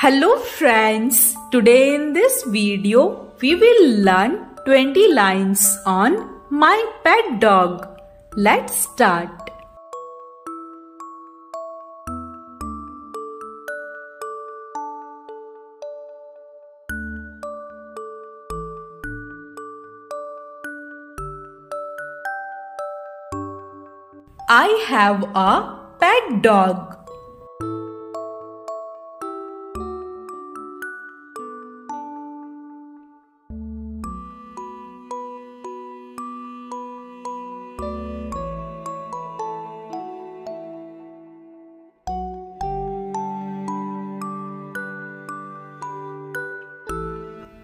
Hello friends, today in this video we will learn 20 lines on My Pet Dog. Let's start. I have a pet dog.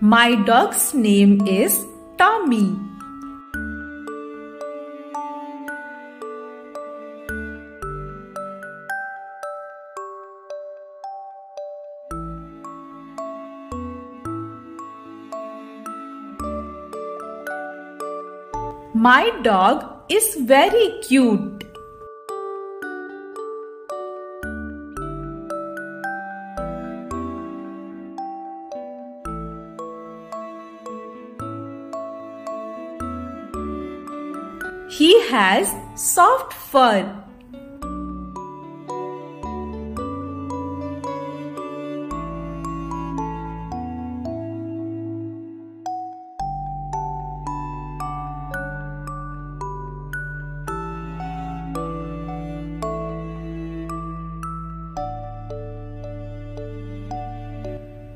My dog's name is Tommy. My dog is very cute. He has soft fur.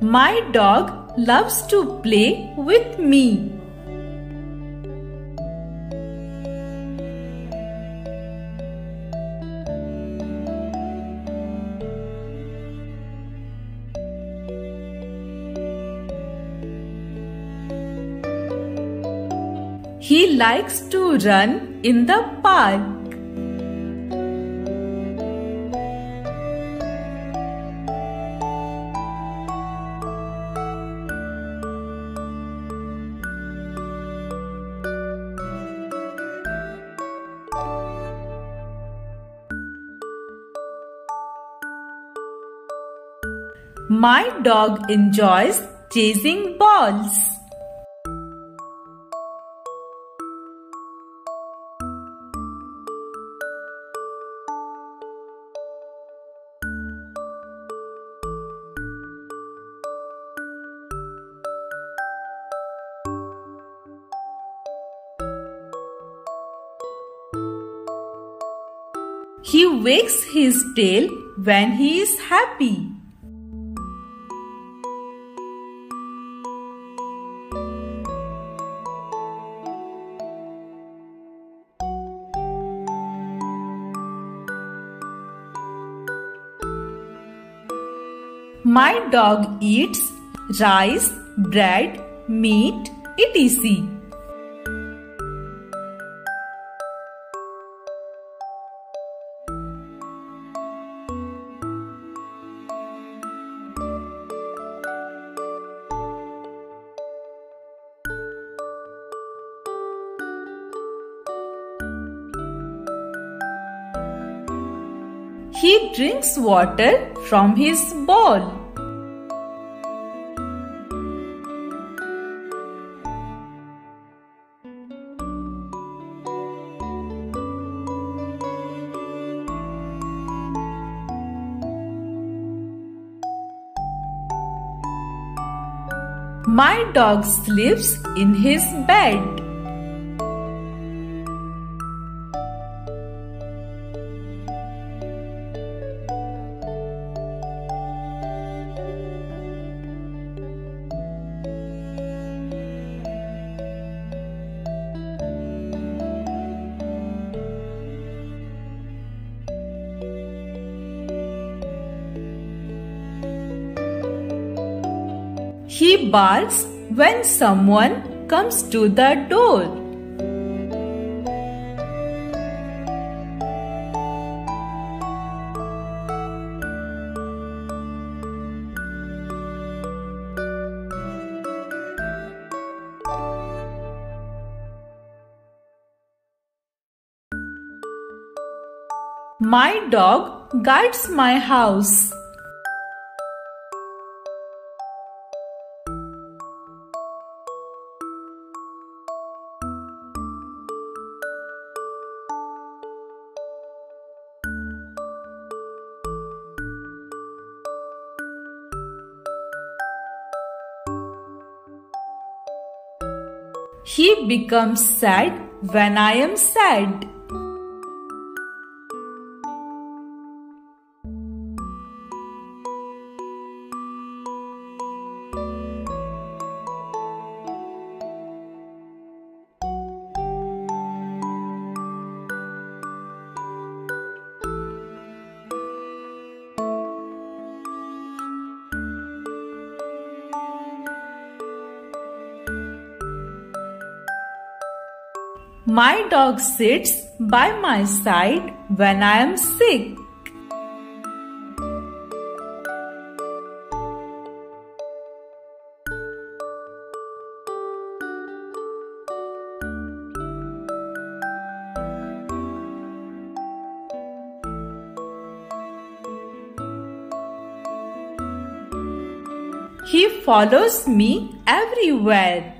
My dog loves to play with me. He likes to run in the park. My dog enjoys chasing balls. He wags his tail when he is happy. My dog eats rice, bread, meat, etc. He drinks water from his bowl. My dog sleeps in his bed. He barks when someone comes to the door. My dog guards my house. He becomes sad when I am sad. My dog sits by my side when I am sick. He follows me everywhere.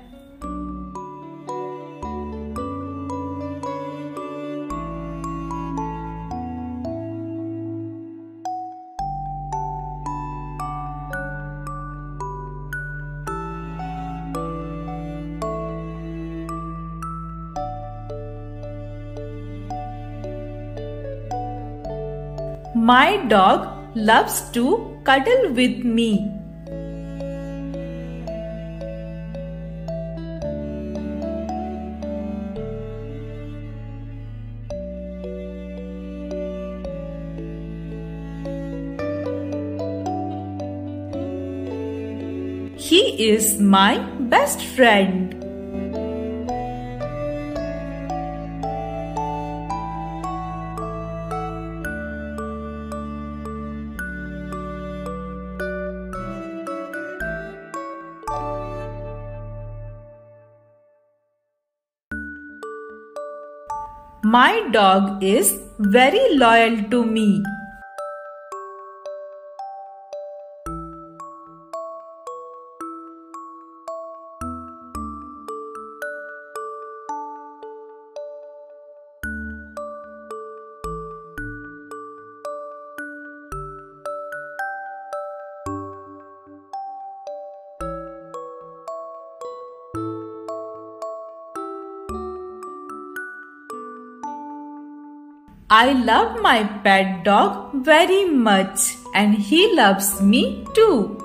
My dog loves to cuddle with me. He is my best friend. My dog is very loyal to me. I love my pet dog very much and he loves me too.